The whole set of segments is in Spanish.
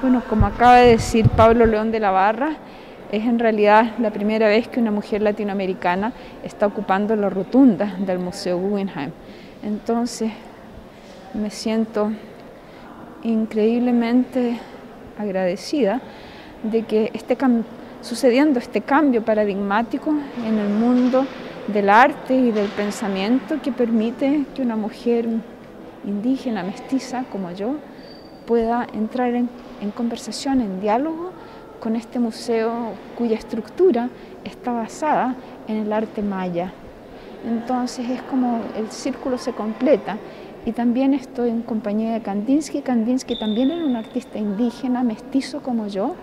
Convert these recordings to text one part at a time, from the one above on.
Bueno, como acaba de decir Pablo León de la Barra, es en realidad la primera vez que una mujer latinoamericana está ocupando la rotunda del Museo Guggenheim. Entonces me siento increíblemente agradecida de que esté sucediendo este cambio paradigmático en el mundo del arte y del pensamiento que permite que una mujer indígena, mestiza como yo, pueda entrar en conversación, en diálogo con este museo cuya estructura está basada en el arte maya. Entonces es como el círculo se completa, y también estoy en compañía de Kandinsky. Kandinsky también era un artista indígena, mestizo como yo,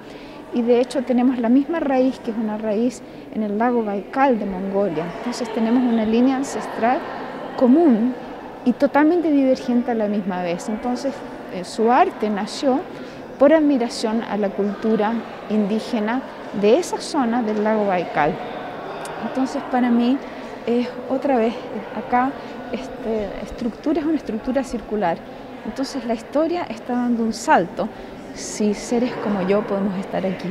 y de hecho tenemos la misma raíz, que es una raíz en el lago Baikal de Mongolia. Entonces tenemos una línea ancestral común y totalmente divergente a la misma vez. Entonces su arte nació por admiración a la cultura indígena de esa zona del lago Baikal. Entonces para mí es otra vez, acá estructura es una estructura circular, entonces la historia está dando un salto, si seres como yo podemos estar aquí.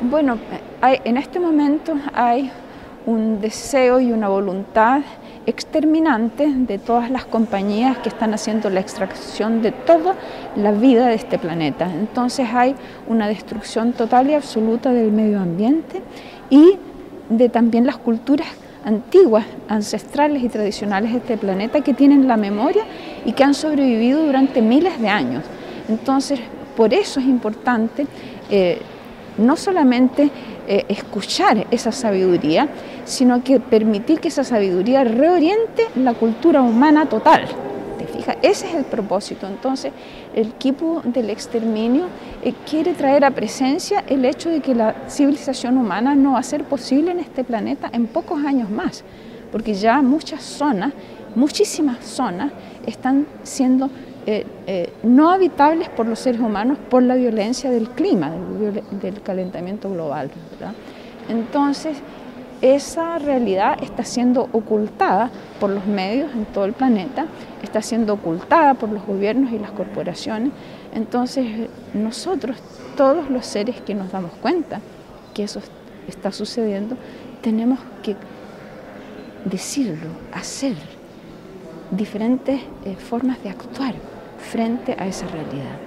Bueno, en este momento hay un deseo y una voluntad exterminante de todas las compañías que están haciendo la extracción de toda la vida de este planeta. Entonces hay una destrucción total y absoluta del medio ambiente y de también las culturas antiguas, ancestrales y tradicionales de este planeta, que tienen la memoria y que han sobrevivido durante miles de años. Entonces, por eso es importante no solamente escuchar esa sabiduría, sino que permitir que esa sabiduría reoriente la cultura humana total. ¿Te fijas? Ese es el propósito. Entonces, el quipu del exterminio quiere traer a presencia el hecho de que la civilización humana no va a ser posible en este planeta en pocos años más, porque ya muchas zonas, muchísimas zonas, están siendo no habitables por los seres humanos por la violencia del clima, del calentamiento global, ¿verdad? Entonces, esa realidad está siendo ocultada por los medios en todo el planeta, está siendo ocultada por los gobiernos y las corporaciones. Entonces, nosotros, todos los seres que nos damos cuenta que eso está sucediendo, tenemos que decirlo, hacer diferentes formas de actuar frente a esa realidad.